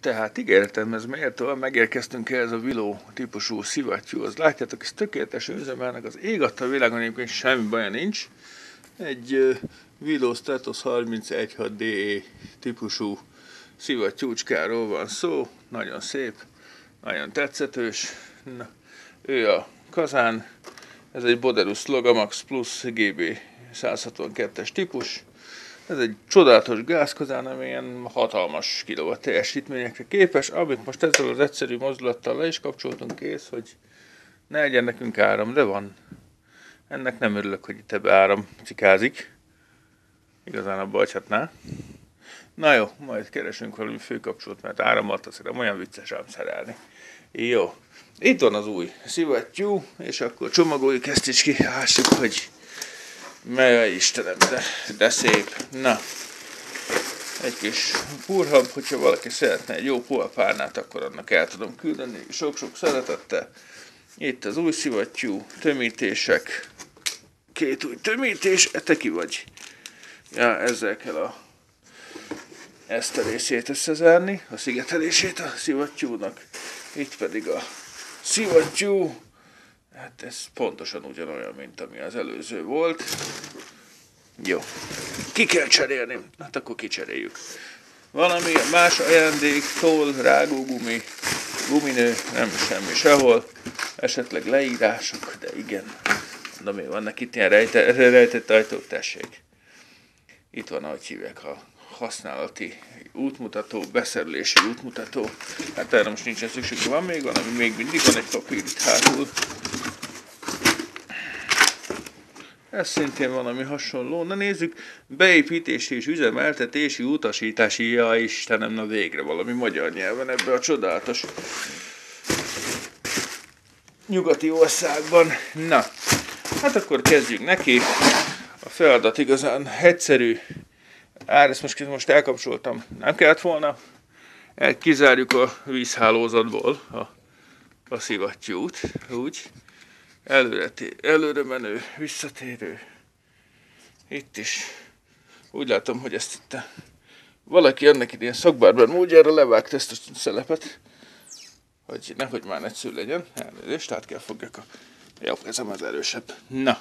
Tehát ígéretemhez méltóan megérkeztünk ehhez a Wilo típusú szivattyúhoz. Látjátok, ez tökéletes üzemelnek, az ég adta a világon egyébként semmi baja nincs. Egy Wilo Stratos 30/1-6-DE típusú szivattyúcskáról van szó, nagyon szép, nagyon tetszetős. Na, ő a kazán, ez egy Buderus Logamax Plus GB162-es típus. Ez egy csodálatos gázkazán, ami ilyen hatalmas kilowatt teljesítményekre képes, amit most ezzel az egyszerű mozdulattal le is kapcsoltunk, kész, hogy ne legyen nekünk áram, de van. Ennek nem örülök, hogy itt ebbe áram cikázik. Igazán abba hagyhatná. Na jó, majd keresünk valami főkapcsolót, mert árammal teszem, olyan vicces ám szerelni. Jó, itt van az új szivattyú, és akkor csomagoljuk ezt is ki, lássuk, hogy mely Istenem, de szép. Na, egy kis púrhab, hogyha valaki szeretne egy jó púrpárnát, akkor annak el tudom küldeni. Sok-sok szeretettel. Itt az új szivattyú, tömítések. Két új tömítés, te ki vagy? Ja, ezzel kell ezt a részét összezárni, a szigetelését a szivattyúnak. Itt pedig a szivattyú. Hát ez pontosan ugyanolyan, mint ami az előző volt. Jó. Ki kell cserélni? Hát akkor kicseréljük. Valami más ajándék, toll, rágógumi, guminő, nem semmi sehol. Esetleg leírások, de igen. Na mi, vannak itt ilyen rejtett ajtók, tessék. Itt van, ahogy hívják, a használati útmutató, beszerelési útmutató. Hát erre most nincsen szükség, van még valami, még mindig van egy papír itt hátul. Ez szintén valami hasonló. Na nézzük, beépítési és üzemeltetési utasítási, ja Istenem, na végre valami magyar nyelven ebbe a csodálatos nyugati országban. Na, hát akkor kezdjük neki. A feladat igazán egyszerű. Ezt most elkapcsoltam, nem kellett volna. Kizárjuk a vízhálózatból a szivattyút, úgy. Előre menő, visszatérő. Itt is. Úgy látom, hogy ezt itt valaki annak idén szakbárban módjára levágta ezt a szelepet, hogy nehogy már egyszerű legyen. Elnézést, át kell fogjak a jobb kezem, az erősebb. Na,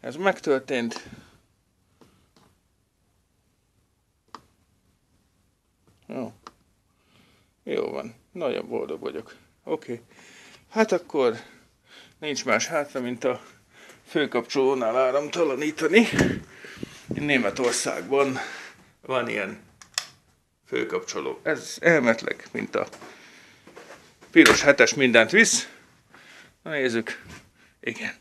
ez megtörtént. Jó. Jó van. Nagyon boldog vagyok. Oké. Hát akkor nincs más hátra, mint a főkapcsolónál áramtalanítani. Németországban van ilyen főkapcsoló. Ez elmetleg, mint a piros hetes mindent visz. Na nézzük. Igen.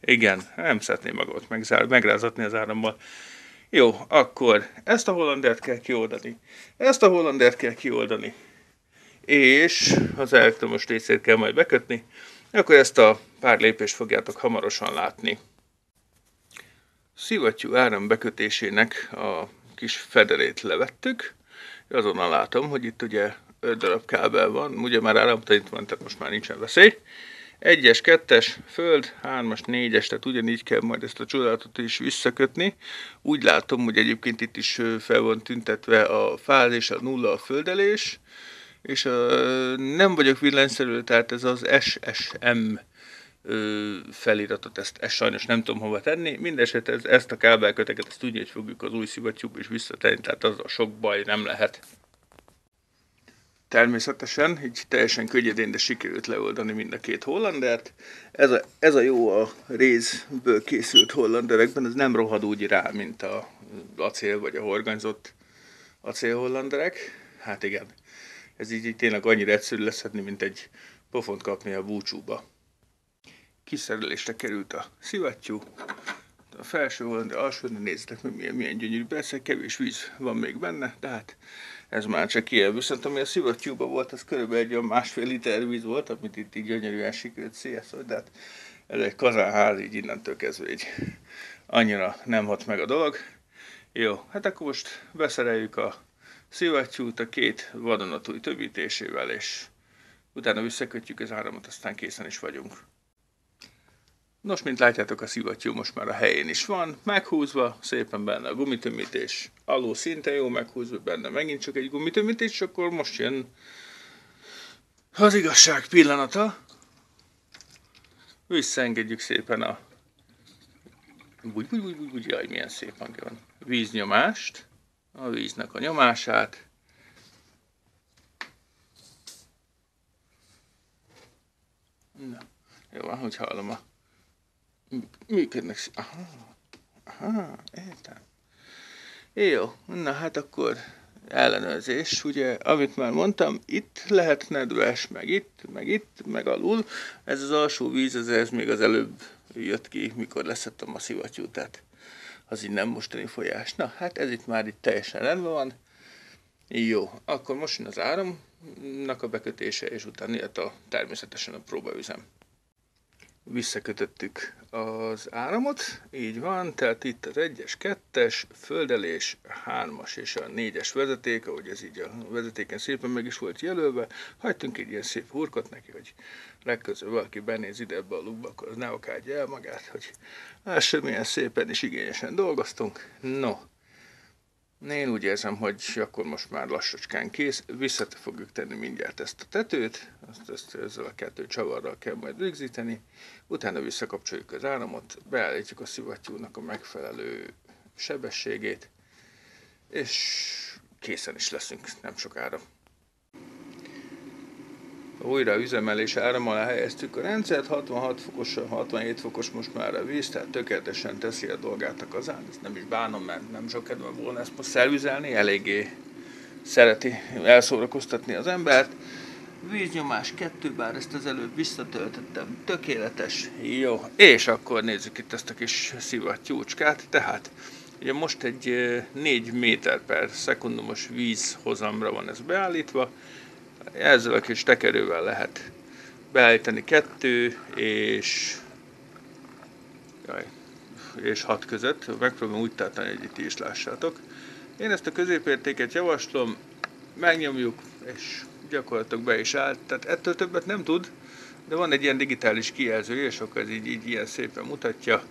Igen. Nem szeretném magamat megrázatni az árammal. Jó, akkor ezt a hollandert kell kioldani. Ezt a hollandert kell kioldani. És az elektromos részét kell majd bekötni. Akkor ezt a pár lépést fogjátok hamarosan látni. Szivattyú áram bekötésének a kis fedelét levettük. Azonnal látom, hogy itt ugye 5 darab kábel van. Ugye már áramtalanít van, tehát most már nincsen veszély. 1-es, 2-es, föld, 3-as, 4-es, tehát ugyanígy kell majd ezt a csodálatot is visszakötni. Úgy látom, hogy egyébként itt is fel van tüntetve a fázis, a nulla, a földelés. És nem vagyok villanyszerű, tehát ez az SSM feliratot, ezt sajnos nem tudom hova tenni. Mindenesetre ezt a kábelköteket, ezt úgy, hogy fogjuk az új szivattyúba is visszatenni, tehát az a sok baj nem lehet. Természetesen, így teljesen könnyedén, de sikerült leoldani mind a két hollandert. Ez a jó a rézből készült hollanderekben, ez nem rohad úgy rá, mint az acél vagy a horganyzott acélhollanderek. Hát igen, ez így tényleg annyira egyszerű leszedni, mint egy pofont kapni a búcsúba. Kiszerelésre került a szivattyú. A felső hollander, alsó, nézzétek meg milyen gyönyörű, persze kevés víz van még benne, tehát ez már csak ilyen. Viszont ami a szivattyúban volt, az körülbelül egy olyan 1,5 liter víz volt, amit itt így gyönyörűen sikerült széjeszolni, de hát ez egy kazánház, így innentől kezdve így annyira nem hat meg a dolog. Jó, hát akkor most beszereljük a szivattyút a két vadonatúj tömítésével, és utána visszakötjük az áramot, aztán készen is vagyunk. Nos, mint látjátok, a szivattyú most már a helyén is van, meghúzva, szépen benne a gumitömítés, alul szinte jó meghúzva, benne megint csak egy gumitömítés, és akkor most jön az igazság pillanata. Visszaengedjük szépen a jaj, milyen szép hangja van. Víznyomást, a víznek a nyomását. Na, jó, ahogy hallom a működnek. Aha, értem. Jó, na hát akkor ellenőrzés, ugye, amit már mondtam, itt lehet nedves, meg itt, meg alul. Ez az alsó víz, ez még az előbb jött ki, mikor leszettem a szivattyút, tehát az így nem mostani folyás. Na, hát ez itt már itt teljesen rendben van. Jó, akkor most jön az áramnak a bekötése, és utána jött természetesen a próbaüzem. Visszakötöttük az áramot, így van, tehát itt az 1-es, 2-es, földelés, 3-as és a 4-es vezeték, ahogy ez így a vezetéken szépen meg is volt jelölve, hagytunk egy ilyen szép hurkot neki, hogy legközelebb valaki benéz ide ebbe a lukba, akkor az ne akádja el magát, hogy lássa, milyen szépen és igényesen dolgoztunk. No, én úgy érzem, hogy akkor most már lassacskán kész, vissza fogjuk tenni mindjárt ezt a tetőt, ezt ezzel a 2 csavarral kell majd rögzíteni, utána visszakapcsoljuk az áramot, beállítjuk a szivattyúnak a megfelelő sebességét, és készen is leszünk nem sokára. Újra üzemelés áram alá helyeztük a rendszert, 66 fokos, 67 fokos most már a víz, tehát tökéletesen teszi a dolgát a kazán. Ezt nem is bánom, mert nem sok kedvem volna ezt most szervizelni, eléggé szereti elszórakoztatni az embert. Víznyomás 2, bár ezt az előbb visszatöltöttem, tökéletes, jó. És akkor nézzük itt ezt a kis szivattyúcskát, tehát ugye most egy 4 méter per szekundumos vízhozamra van ez beállítva, ezzel a kis tekerővel lehet beállítani 2 és 6 között. Megpróbálom úgy tartani, hogy itt is lássátok. Én ezt a középértéket javaslom, megnyomjuk, és gyakorlatilag be is állt. Tehát ettől többet nem tud, de van egy ilyen digitális kijelzője, és akkor ez így ilyen szépen mutatja,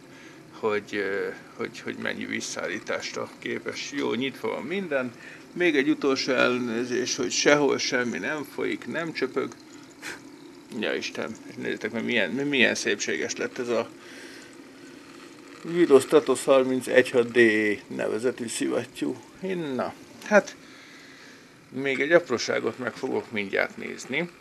hogy mennyi visszaállításra képes. Jó, nyitva van minden. Még egy utolsó elnézés, hogy sehol semmi nem folyik, nem csöpög. Ja Isten, nézzétek meg, milyen szépséges lett ez a Wilo Stratos 30/1-6-6 nevezetű szivattyú. Na, hát még egy apróságot meg fogok mindjárt nézni.